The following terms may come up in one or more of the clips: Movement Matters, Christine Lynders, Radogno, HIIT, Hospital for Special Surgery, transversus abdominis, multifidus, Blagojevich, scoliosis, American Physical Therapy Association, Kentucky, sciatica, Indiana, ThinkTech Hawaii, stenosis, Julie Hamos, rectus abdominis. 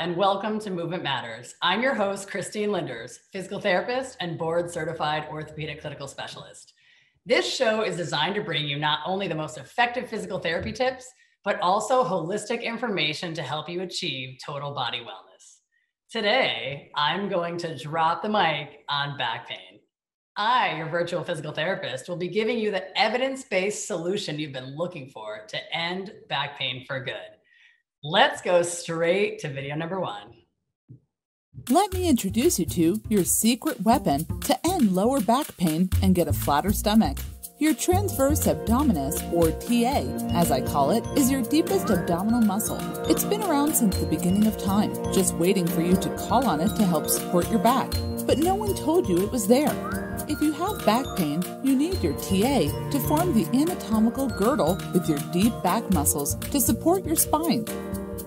and welcome to Movement Matters. I'm your host, Christine Lynders, physical therapist and board-certified orthopedic clinical specialist. This show is designed to bring you not only the most effective physical therapy tips, but also holistic information to help you achieve total body wellness. Today, I'm going to drop the mic on back pain. I, your virtual physical therapist, will be giving you the evidence-based solution you've been looking for to end back pain for good. Let's go straight to video number one. Let me introduce you to your secret weapon to end lower back pain and get a flatter stomach. Your transversus abdominis, or TA, as I call it, is your deepest abdominal muscle. It's been around since the beginning of time, just waiting for you to call on it to help support your back. But no one told you it was there. If you have back pain, you need your TA to form the anatomical girdle with your deep back muscles to support your spine.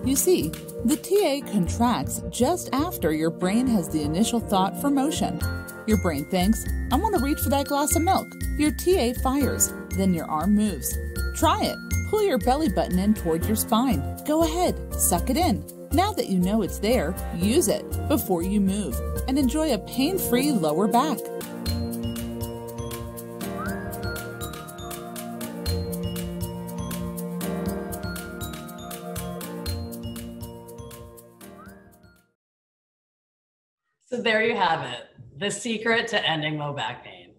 You see, the TA contracts just after your brain has the initial thought for motion. Your brain thinks, I want to reach for that glass of milk. Your TA fires, then your arm moves. Try it. Pull your belly button in toward your spine. Go ahead, suck it in. Now that you know it's there, use it before you move and enjoy a pain-free lower back. So there you have it, the secret to ending low back pain.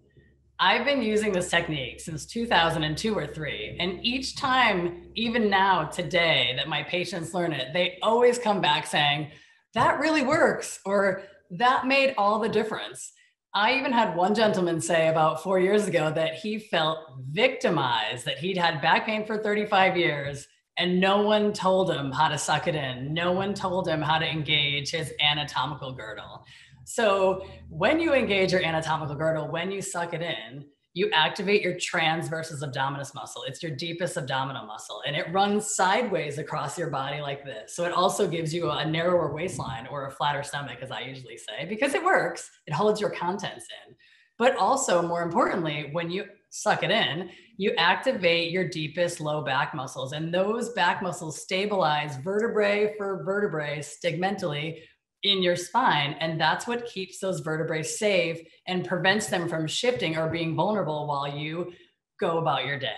I've been using this technique since 2002 or 3, and each time, even now, today, that my patients learn it, they always come back saying, that really works, or that made all the difference. I even had one gentleman say about 4 years ago that he felt victimized, that he'd had back pain for 35 years, and no one told him how to suck it in. No one told him how to engage his anatomical girdle. So when you engage your anatomical girdle, when you suck it in, you activate your transversus abdominis muscle. It's your deepest abdominal muscle, and it runs sideways across your body like this. So it also gives you a narrower waistline, or a flatter stomach, as I usually say, because it works. It holds your contents in. But also, more importantly, when you suck it in, you activate your deepest low back muscles, and those back muscles stabilize vertebrae for vertebrae segmentally in your spine, and that's what keeps those vertebrae safe and prevents them from shifting or being vulnerable while you go about your day.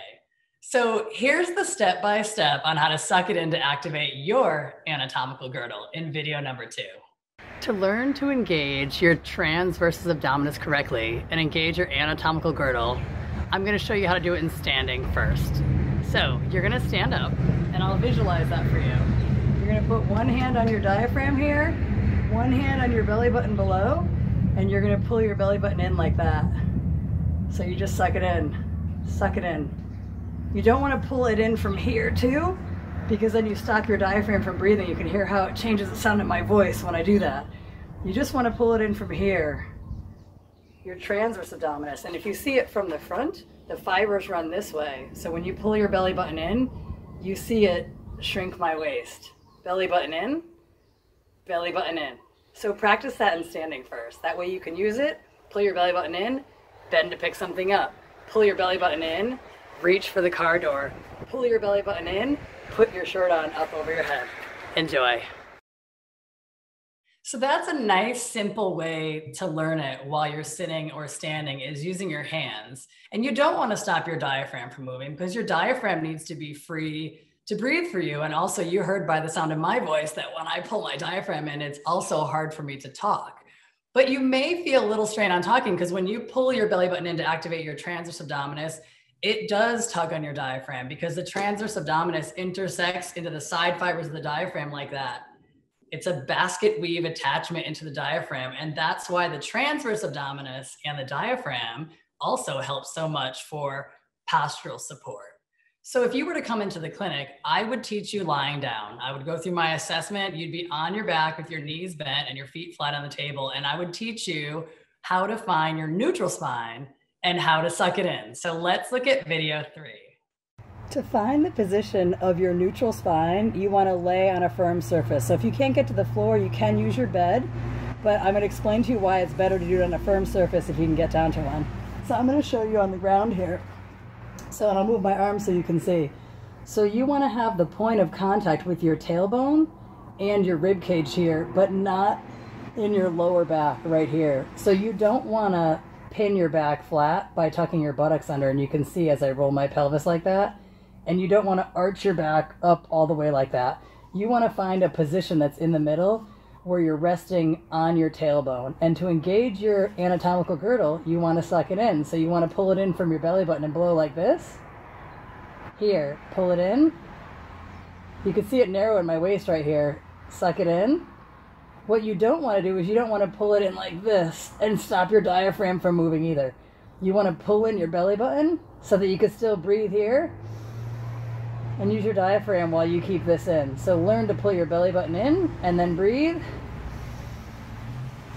So here's the step-by-step on how to suck it in to activate your anatomical girdle in video number 2. To learn to engage your transversus abdominis correctly and engage your anatomical girdle, I'm going to show you how to do it in standing first. So you're going to stand up, and I'll visualize that for you. You're going to put one hand on your diaphragm here, one hand on your belly button below, and you're going to pull your belly button in like that. So you just suck it in, suck it in. You don't want to pull it in from here too, because then you stop your diaphragm from breathing. You can hear how it changes the sound of my voice when I do that. You just want to pull it in from here. Your transversus abdominis, and if you see it from the front, the fibers run this way. So when you pull your belly button in, you see it shrink my waist. Belly button in, belly button in. So practice that in standing first. That way you can use it, pull your belly button in, bend to pick something up. Pull your belly button in, reach for the car door. Pull your belly button in, put your shirt on up over your head. Enjoy. So that's a nice, simple way to learn it while you're sitting or standing, is using your hands. And you don't want to stop your diaphragm from moving, because your diaphragm needs to be free to breathe for you. And also, you heard by the sound of my voice that when I pull my diaphragm in, it's also hard for me to talk. But you may feel a little strain on talking, because when you pull your belly button in to activate your transversus abdominis, it does tug on your diaphragm, because the transversus abdominis intersects into the side fibers of the diaphragm like that. It's a basket weave attachment into the diaphragm. And that's why the transversus abdominis and the diaphragm also help so much for postural support. So if you were to come into the clinic, I would teach you lying down. I would go through my assessment. You'd be on your back with your knees bent and your feet flat on the table. And I would teach you how to find your neutral spine and how to suck it in. So let's look at video 3. To find the position of your neutral spine, you want to lay on a firm surface. So if you can't get to the floor, you can use your bed, but I'm going to explain to you why it's better to do it on a firm surface if you can get down to one. So I'm going to show you on the ground here. So, and I'll move my arm so you can see. So you want to have the point of contact with your tailbone and your rib cage here, but not in your lower back right here. So you don't want to pin your back flat by tucking your buttocks under, and you can see as I roll my pelvis like that, and you don't want to arch your back up all the way like that. You want to find a position that's in the middle where you're resting on your tailbone. And to engage your anatomical girdle, you want to suck it in. So you want to pull it in from your belly button and blow like this. Here, pull it in. You can see it narrow in my waist right here. Suck it in. What you don't want to do is you don't want to pull it in like this and stop your diaphragm from moving either. You want to pull in your belly button so that you can still breathe here and use your diaphragm while you keep this in. So learn to pull your belly button in and then breathe.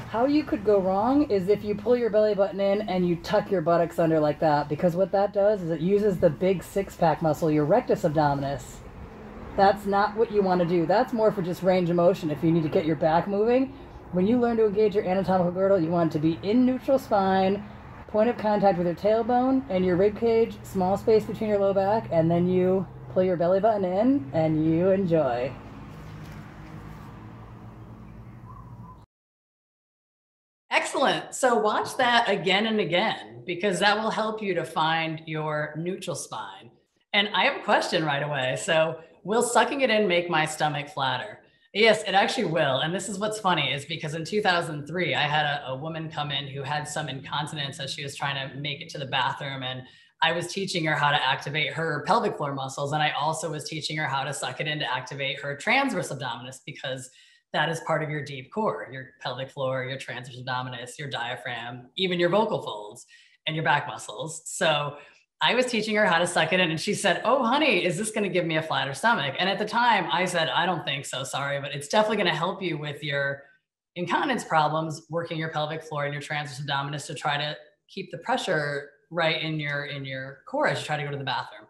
How you could go wrong is if you pull your belly button in and you tuck your buttocks under like that, because what that does is it uses the big six-pack muscle, your rectus abdominis. That's not what you want to do. That's more for just range of motion if you need to get your back moving. When you learn to engage your anatomical girdle, you want it to be in neutral spine, point of contact with your tailbone and your rib cage, small space between your low back, and then you pull your belly button in and you enjoy. Excellent. So watch that again and again, because that will help you to find your neutral spine. And I have a question right away. So will sucking it in make my stomach flatter? Yes, it actually will. And this is what's funny is because in 2003, I had a woman come in who had some incontinence as she was trying to make it to the bathroom. And I was teaching her how to activate her pelvic floor muscles. And I also was teaching her how to suck it in to activate her transversus abdominis, because that is part of your deep core, your pelvic floor, your transversus abdominis, your diaphragm, even your vocal folds and your back muscles. So I was teaching her how to suck it in, and she said, "Oh, honey, is this going to give me a flatter stomach?" And at the time I said, "I don't think so, sorry, but it's definitely going to help you with your incontinence problems, working your pelvic floor and your transversus abdominis to try to keep the pressure right in your core as you try to go to the bathroom."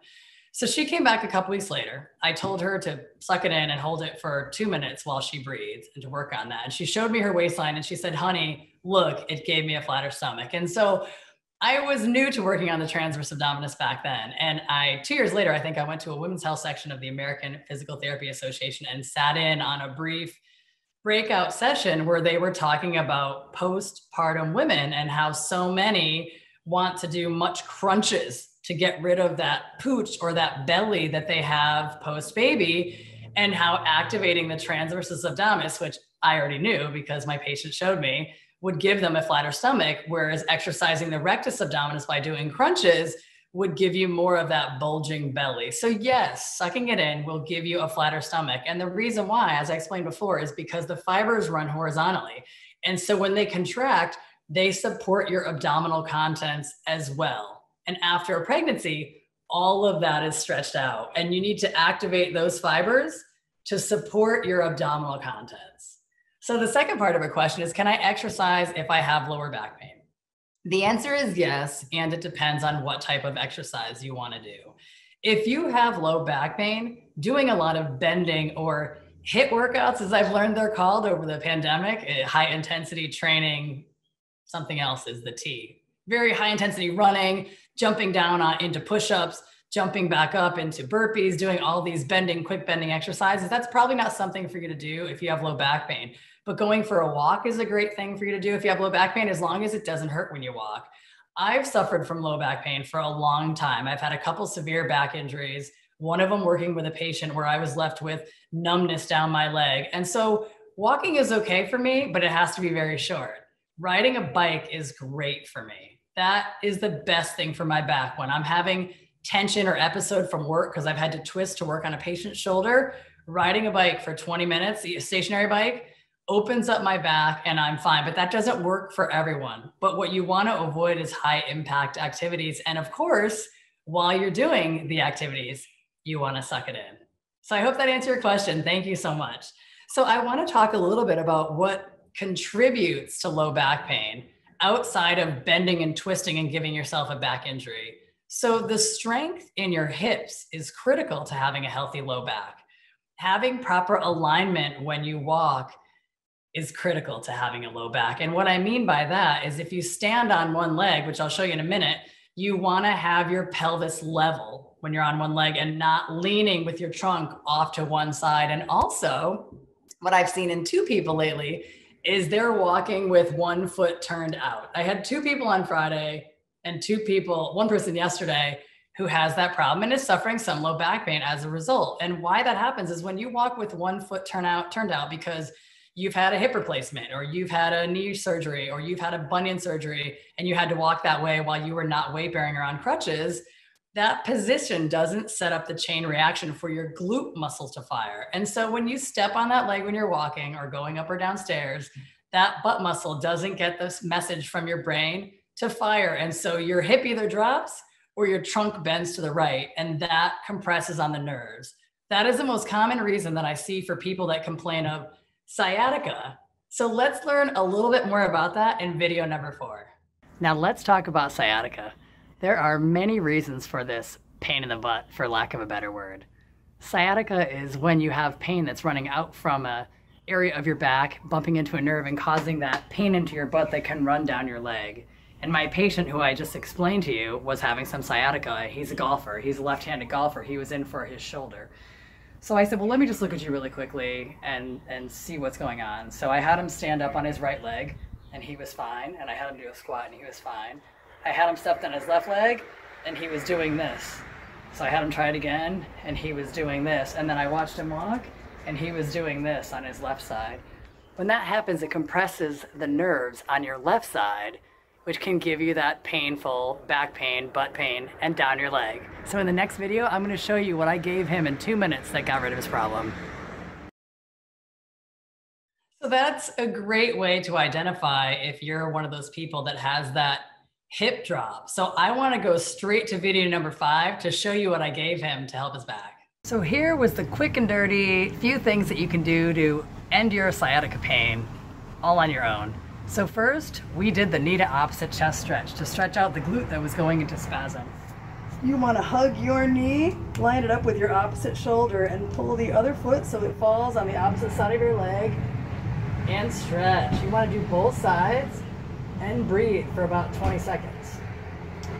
So she came back a couple weeks later. I told her to suck it in and hold it for 2 minutes while she breathes and to work on that. And she showed me her waistline and she said, "Honey, look, it gave me a flatter stomach." And so I was new to working on the transversus abdominis back then. And 2 years later, I think I went to a women's health section of the American Physical Therapy Association and sat in on a brief breakout session where they were talking about postpartum women and how so many want to do much crunches to get rid of that pooch or that belly that they have post-baby, and how activating the transversus abdominis, which I already knew because my patient showed me, would give them a flatter stomach, whereas exercising the rectus abdominis by doing crunches would give you more of that bulging belly. So yes, sucking it in will give you a flatter stomach. And the reason why, as I explained before, is because the fibers run horizontally. And so when they contract, they support your abdominal contents as well. And after a pregnancy, all of that is stretched out, and you need to activate those fibers to support your abdominal contents. So the second part of a question is, can I exercise if I have lower back pain? The answer is yes, and it depends on what type of exercise you want to do. If you have low back pain, doing a lot of bending or HIIT workouts, as I've learned they're called over the pandemic, high intensity training, something else is the T. Very high intensity running, jumping down into push-ups, jumping back up into burpees, doing all these bending, quick bending exercises. That's probably not something for you to do if you have low back pain, but going for a walk is a great thing for you to do if you have low back pain, as long as it doesn't hurt when you walk. I've suffered from low back pain for a long time. I've had a couple severe back injuries, one of them working with a patient where I was left with numbness down my leg. And so walking is okay for me, but it has to be very short. Riding a bike is great for me. That is the best thing for my back. When I'm having tension or episode from work, because I've had to twist to work on a patient's shoulder, riding a bike for 20 minutes, a stationary bike, opens up my back and I'm fine. But that doesn't work for everyone. But what you want to avoid is high impact activities. And of course, while you're doing the activities, you want to suck it in. So I hope that answered your question. Thank you so much. So I want to talk a little bit about what contributes to low back pain outside of bending and twisting and giving yourself a back injury. So the strength in your hips is critical to having a healthy low back. Having proper alignment when you walk is critical to having a low back. And what I mean by that is if you stand on one leg, which I'll show you in a minute, you want to have your pelvis level when you're on one leg and not leaning with your trunk off to one side. And also what I've seen in two people lately is they're walking with one foot turned out. I had two people on Friday and one person yesterday who has that problem and is suffering some low back pain as a result. And why that happens is when you walk with one foot turned out because you've had a hip replacement or you've had a knee surgery or you've had a bunion surgery and you had to walk that way while you were not weight bearing or on crutches, that position doesn't set up the chain reaction for your glute muscle to fire. And so when you step on that leg when you're walking or going up or down stairs, that butt muscle doesn't get this message from your brain to fire. And so your hip either drops or your trunk bends to the right, and that compresses on the nerves. That is the most common reason that I see for people that complain of sciatica. So let's learn a little bit more about that in video number 4. Now let's talk about sciatica. There are many reasons for this pain in the butt, for lack of a better word. Sciatica is when you have pain that's running out from an area of your back, bumping into a nerve and causing that pain into your butt that can run down your leg. And my patient who I just explained to you was having some sciatica. He's a golfer, he's a left-handed golfer. He was in for his shoulder. So I said, well, let me just look at you really quickly and see what's going on. So I had him stand up on his right leg and he was fine. And I had him do a squat and he was fine. I had him stepped on his left leg and he was doing this. So I had him try it again and he was doing this. And then I watched him walk and he was doing this on his left side. When that happens, it compresses the nerves on your left side, which can give you that painful back pain, butt pain, and down your leg. So in the next video, I'm going to show you what I gave him in 2 minutes that got rid of his problem. So that's a great way to identify if you're one of those people that has that hip drop. So I want to go straight to video number 5 to show you what I gave him to help his back. So here was the quick and dirty few things that you can do to end your sciatica pain all on your own. So first, we did the knee to opposite chest stretch to stretch out the glute that was going into spasm. You want to hug your knee, line it up with your opposite shoulder, and pull the other foot so it falls on the opposite side of your leg, and stretch. You want to do both sides, and breathe for about 20 seconds.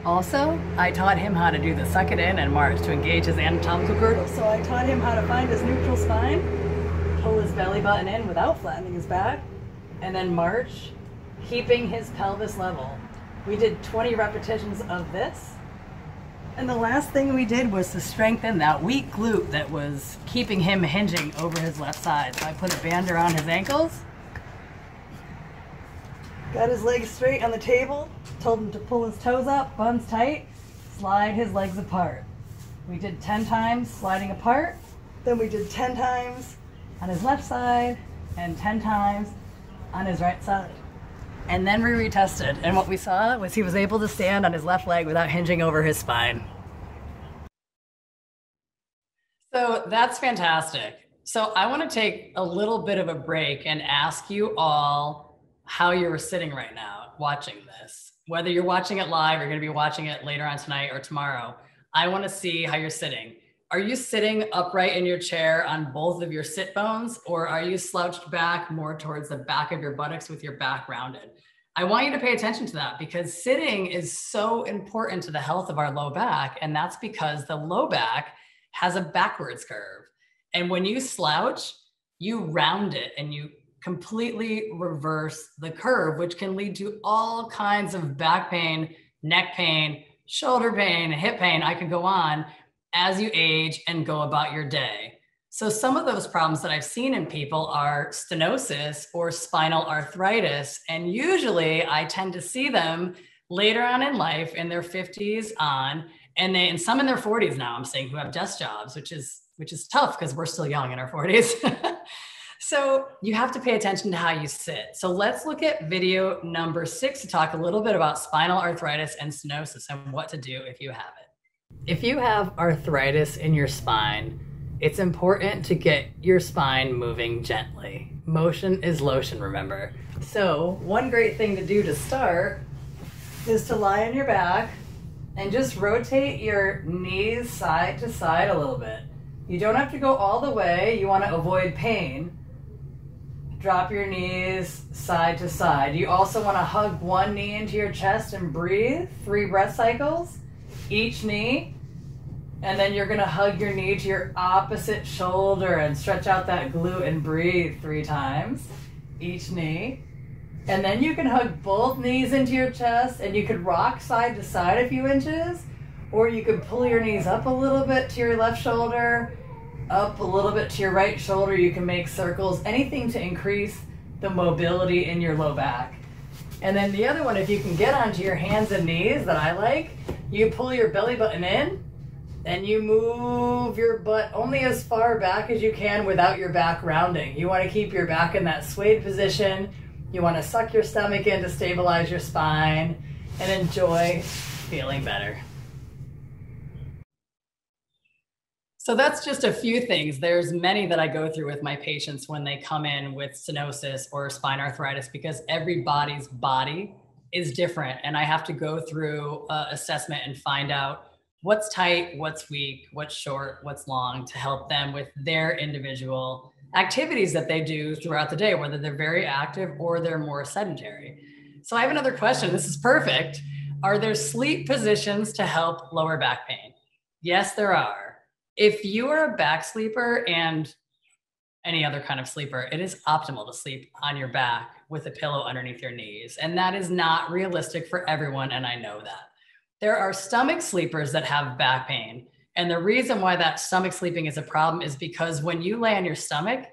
Also, I taught him how to do the suck it in and march to engage his anatomical girdle. So I taught him how to find his neutral spine, pull his belly button in without flattening his back, and then march, keeping his pelvis level. We did 20 repetitions of this. And the last thing we did was to strengthen that weak glute that was keeping him hinging over his left side. So I put a band around his ankles, got his legs straight on the table, told him to pull his toes up, buns tight, slide his legs apart. We did 10 times sliding apart, then we did 10 times on his left side and 10 times on his right side. And then we retested, and what we saw was he was able to stand on his left leg without hinging over his spine. So that's fantastic. So I want to take a little bit of a break and ask you all how you were sitting right now watching this. Whether you're watching it live or you're going to be watching it later on tonight or tomorrow, I want to see how you're sitting. Are you sitting upright in your chair on both of your sit bones, or are you slouched back more towards the back of your buttocks with your back rounded? I want you to pay attention to that because sitting is so important to the health of our low back, and that's because the low back has a backwards curve. And when you slouch, you round it and you completely reverse the curve, which can lead to all kinds of back pain, neck pain, shoulder pain, hip pain. I could go on as you age and go about your day. So some of those problems that I've seen in people are stenosis or spinal arthritis. And usually I tend to see them later on in life in their 50s on, and some in their 40s now I'm seeing who have desk jobs, which is tough because we're still young in our 40s. So you have to pay attention to how you sit. So let's look at video number 6 to talk a little bit about spinal arthritis and stenosis and what to do if you have it. If you have arthritis in your spine, it's important to get your spine moving gently. Motion is lotion, remember. So one great thing to do to start is to lie on your back and just rotate your knees side to side a little bit. You don't have to go all the way. You want to avoid pain. Drop your knees side to side. You also want to hug one knee into your chest and breathe. 3 breath cycles. Each knee And then you're gonna hug your knee to your opposite shoulder and stretch out that glute and breathe 3 times, each knee. And then you can hug both knees into your chest and you could rock side to side a few inches, or you could pull your knees up a little bit to your left shoulder, up a little bit to your right shoulder. You can make circles, anything to increase the mobility in your low back. And then the other one, if you can get onto your hands and knees that I like, you pull your belly button in and you move your butt only as far back as you can without your back rounding. You want to keep your back in that swayed position. You want to suck your stomach in to stabilize your spine and enjoy feeling better. So that's just a few things. There's many that I go through with my patients when they come in with stenosis or spine arthritis, because everybody's body is different. And I have to go through assessment and find out what's tight, what's weak, what's short, what's long, to help them with their individual activities that they do throughout the day, whether they're very active or they're more sedentary. So I have another question. This is perfect. Are there sleep positions to help lower back pain? Yes, there are. If you are a back sleeper and any other kind of sleeper, it is optimal to sleep on your back with a pillow underneath your knees. And that is not realistic for everyone, and I know that. There are stomach sleepers that have back pain. And the reason why that stomach sleeping is a problem is because when you lay on your stomach,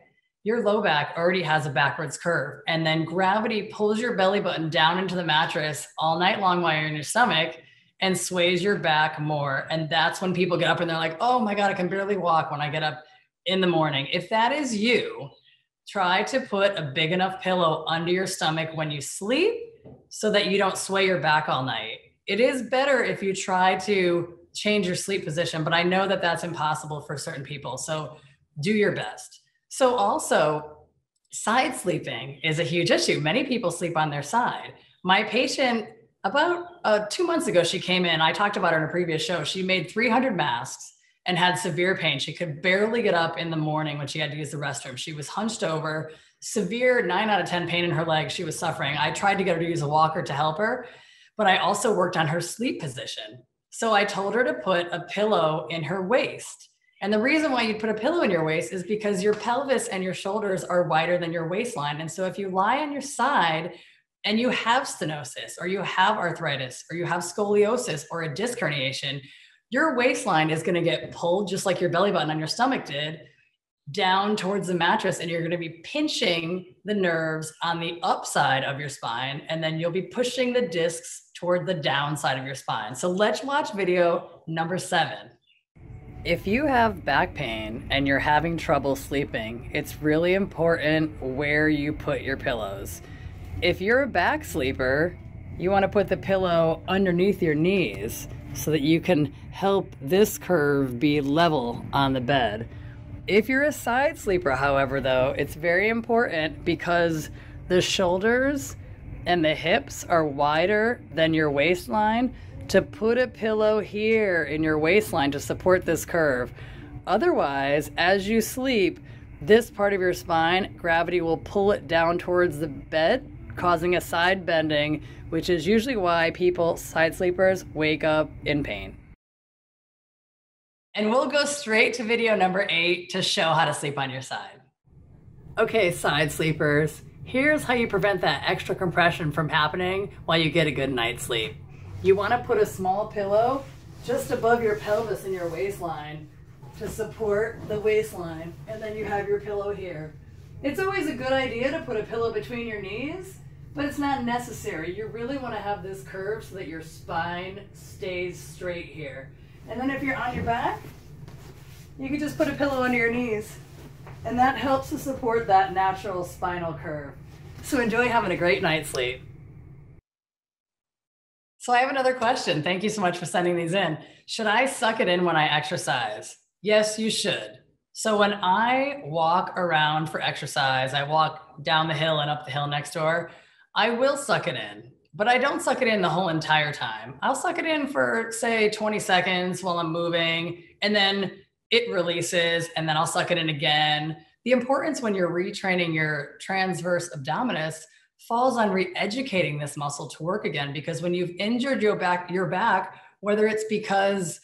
your low back already has a backwards curve. And then gravity pulls your belly button down into the mattress all night long while you're in your stomach, and sways your back more. And that's when people get up and they're like, oh my God, I can barely walk when I get up in the morning. If that is you, try to put a big enough pillow under your stomach when you sleep so that you don't sway your back all night. It is better if you try to change your sleep position, but I know that that's impossible for certain people. So do your best. So also, side sleeping is a huge issue. Many people sleep on their side. My patient, about 2 months ago, she came in. I talked about her in a previous show. She made 300 masks and had severe pain. She could barely get up in the morning when she had to use the restroom. She was hunched over, severe 9 out of 10 pain in her leg. She was suffering. I tried to get her to use a walker to help her, but I also worked on her sleep position. So I told her to put a pillow in her waist. And the reason why you'd put a pillow in your waist is because your pelvis and your shoulders are wider than your waistline. And so if you lie on your side, and you have stenosis, or you have arthritis, or you have scoliosis, or a disc herniation, your waistline is going to get pulled, just like your belly button on your stomach did, down towards the mattress, and you're going to be pinching the nerves on the upside of your spine, and then you'll be pushing the discs toward the downside of your spine. So let's watch video number 7. If you have back pain and you're having trouble sleeping, it's really important where you put your pillows. If you're a back sleeper, you want to put the pillow underneath your knees so that you can help this curve be level on the bed. If you're a side sleeper, however, though, it's very important because the shoulders and the hips are wider than your waistline, to put a pillow here in your waistline to support this curve. Otherwise, as you sleep, this part of your spine, gravity will pull it down towards the bed, causing a side bending, which is usually why people, side sleepers, wake up in pain. And we'll go straight to video number 8 to show how to sleep on your side. Okay, side sleepers, here's how you prevent that extra compression from happening while you get a good night's sleep. You want to put a small pillow just above your pelvis and your waistline to support the waistline, and then you have your pillow here. It's always a good idea to put a pillow between your knees, but it's not necessary. You really want to have this curve so that your spine stays straight here. And then if you're on your back, you can just put a pillow under your knees, and that helps to support that natural spinal curve. So enjoy having a great night's sleep. So I have another question. Thank you so much for sending these in. Should I suck it in when I exercise? Yes, you should. So when I walk around for exercise, I walk down the hill and up the hill next door, I will suck it in, but I don't suck it in the whole entire time. I'll suck it in for, say, 20 seconds while I'm moving, and then it releases, and then I'll suck it in again. The importance when you're retraining your transversus abdominis falls on re-educating this muscle to work again, because when you've injured your back, whether it's because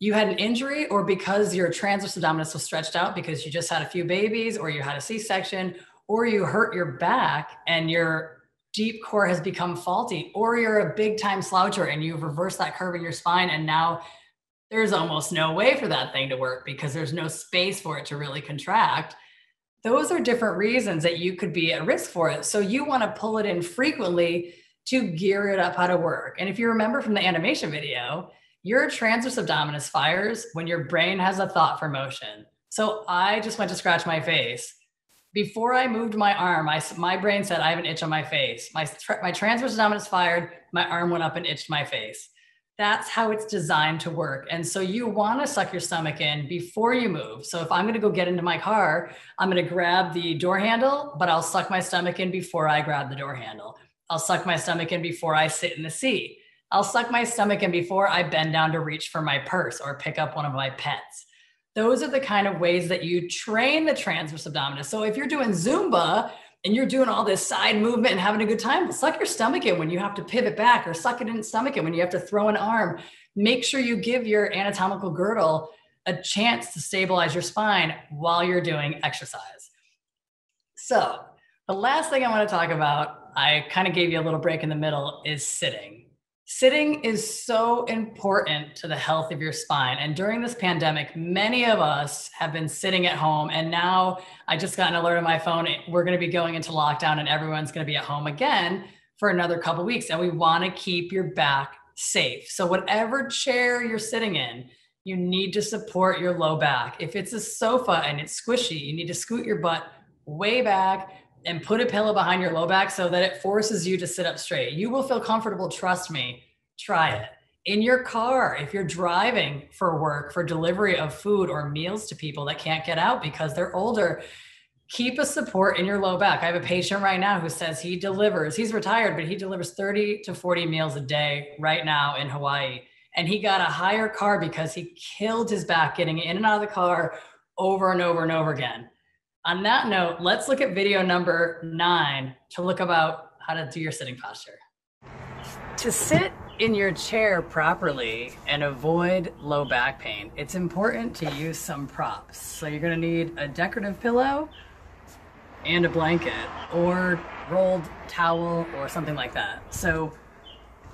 you had an injury, or because your transversus abdominis was stretched out because you just had a few babies, or you had a C-section, or you hurt your back and your deep core has become faulty, or you're a big time sloucher and you've reversed that curve in your spine, and now there's almost no way for that thing to work because there's no space for it to really contract. Those are different reasons that you could be at risk for it. So you want to pull it in frequently to gear it up how to work. And if you remember from the animation video, your transversus abdominis fires when your brain has a thought for motion. So I just went to scratch my face. Before I moved my arm, my brain said, I have an itch on my face. My transversus abdominis fired, my arm went up and itched my face. That's how it's designed to work. And so you want to suck your stomach in before you move. So if I'm going to go get into my car, I'm going to grab the door handle, but I'll suck my stomach in before I grab the door handle. I'll suck my stomach in before I sit in the seat. I'll suck my stomach in before I bend down to reach for my purse or pick up one of my pets. Those are the kind of ways that you train the transversus abdominis. So if you're doing Zumba and you're doing all this side movement and having a good time, suck your stomach in when you have to pivot back, or suck it in stomach in when you have to throw an arm. Make sure you give your anatomical girdle a chance to stabilize your spine while you're doing exercise. So the last thing I want to talk about, I kind of gave you a little break in the middle, is sitting. Sitting is so important to the health of your spine. And during this pandemic, many of us have been sitting at home. And now I just got an alert on my phone. We're going to be going into lockdown and everyone's going to be at home again for another couple of weeks. And we want to keep your back safe. So whatever chair you're sitting in, you need to support your low back. If it's a sofa and it's squishy, you need to scoot your butt way back and put a pillow behind your low back so that it forces you to sit up straight. You will feel comfortable, trust me, try it. In your car, if you're driving for work, for delivery of food or meals to people that can't get out because they're older, keep a support in your low back. I have a patient right now who says he delivers, he's retired, but he delivers 30 to 40 meals a day right now in Hawaii. And he got a higher car because he killed his back getting in and out of the car over and over and over again. On that note, let's look at video number 9 to look about how to do your sitting posture. To sit in your chair properly and avoid low back pain, it's important to use some props. So you're gonna need a decorative pillow and a blanket, or rolled towel or something like that. So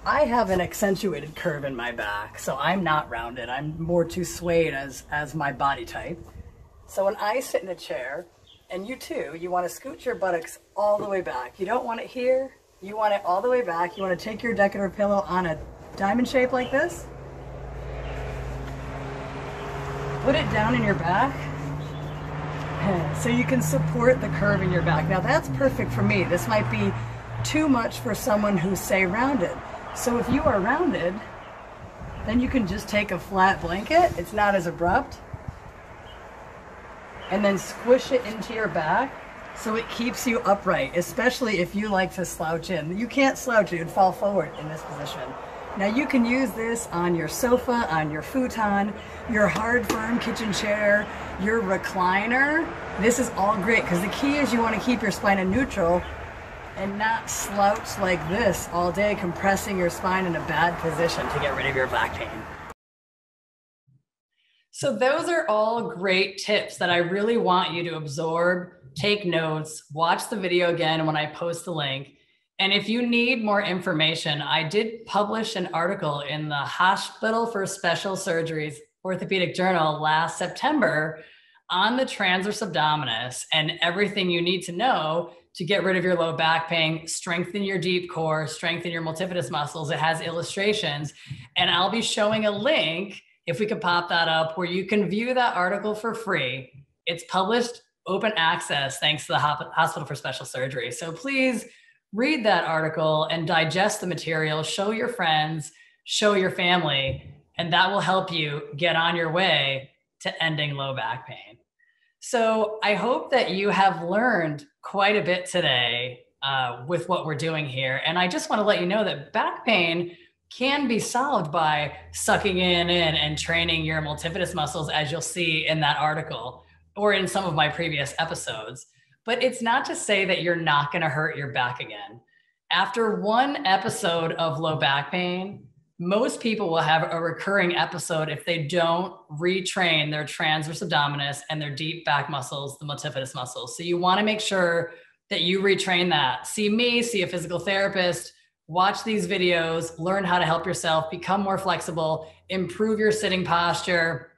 I have an accentuated curve in my back, so I'm not rounded. I'm more too swayed as my body type. So when I sit in a chair, and you too, you want to scoot your buttocks all the way back. You don't want it here. You want it all the way back. You want to take your decorative pillow on a diamond shape like this. Put it down in your back so you can support the curve in your back. Now that's perfect for me. This might be too much for someone who's, say, rounded. So if you are rounded, then you can just take a flat blanket. It's not as abrupt. And then squish it into your back so it keeps you upright, especially if you like to slouch in. You can't slouch, you'd fall forward in this position. Now you can use this on your sofa, on your futon, your hard, firm kitchen chair, your recliner. This is all great, because the key is you want to keep your spine in neutral and not slouch like this all day, compressing your spine in a bad position to get rid of your back pain. So those are all great tips that I really want you to absorb, take notes, watch the video again when I post the link. And if you need more information, I did publish an article in the Hospital for Special Surgery's Orthopedic Journal last September on the transversus abdominis and everything you need to know to get rid of your low back pain, strengthen your deep core, strengthen your multifidus muscles. It has illustrations, and I'll be showing a link, if we could pop that up, where you can view that article for free. It's published open access thanks to the Hospital for Special Surgery. So please read that article and digest the material, show your friends, show your family, and that will help you get on your way to ending low back pain. So I hope that you have learned quite a bit today with what we're doing here. And I just want to let you know that back pain can be solved by sucking in and training your multifidus muscles, as you'll see in that article or in some of my previous episodes. But it's not to say that you're not going to hurt your back again. After one episode of low back pain, most people will have a recurring episode if they don't retrain their transversus abdominis and their deep back muscles, the multifidus muscles. So you want to make sure that you retrain that. See me, see a physical therapist, watch these videos, learn how to help yourself, become more flexible, improve your sitting posture.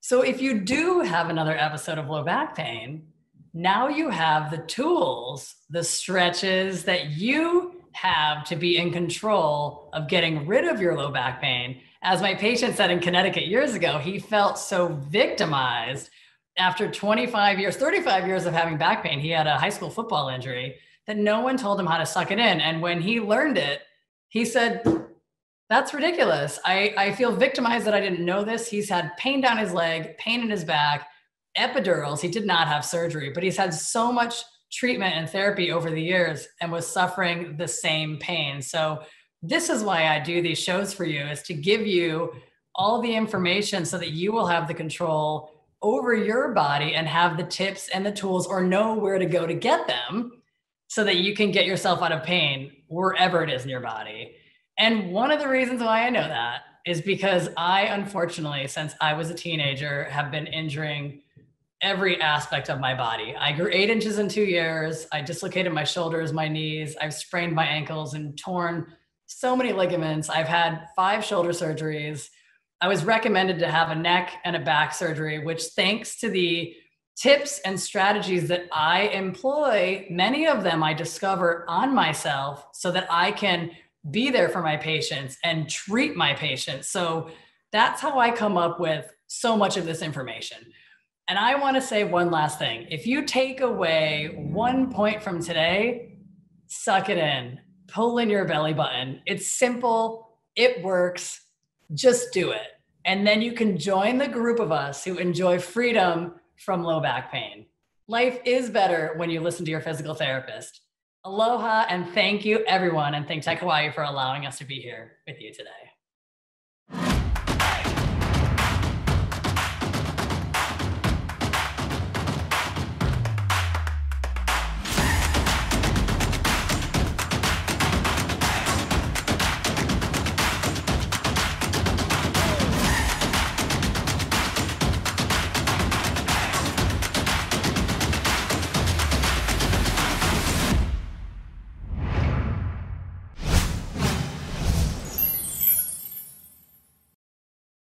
So if you do have another episode of low back pain, now you have the tools, the stretches that you have to be in control of getting rid of your low back pain. As my patient said in Connecticut years ago, he felt so victimized after 35 years of having back pain. He had a high school football injury that no one told him how to suck it in. And when he learned it, he said, that's ridiculous. I feel victimized that I didn't know this. He's had pain down his leg, pain in his back, epidurals. He did not have surgery, but he's had so much treatment and therapy over the years and was suffering the same pain. So this is why I do these shows for you, is to give you all the information so that you will have the control over your body and have the tips and the tools, or know where to go to get them, so that you can get yourself out of pain wherever it is in your body. And one of the reasons why I know that is because I, unfortunately, since I was a teenager, have been injuring every aspect of my body. I grew 8 inches in 2 years. I dislocated my shoulders, my knees. I've sprained my ankles and torn so many ligaments. I've had 5 shoulder surgeries. I was recommended to have a neck and a back surgery, which, thanks to the tips and strategies that I employ, many of them I discover on myself so that I can be there for my patients and treat my patients. So that's how I come up with so much of this information. And I want to say one last thing. If you take away one point from today, suck it in, pull in your belly button. It's simple. It works. Just do it. And then you can join the group of us who enjoy freedom from low back pain. Life is better when you listen to your physical therapist. Aloha, and thank you, everyone, and ThinkTech Hawaii for allowing us to be here with you today.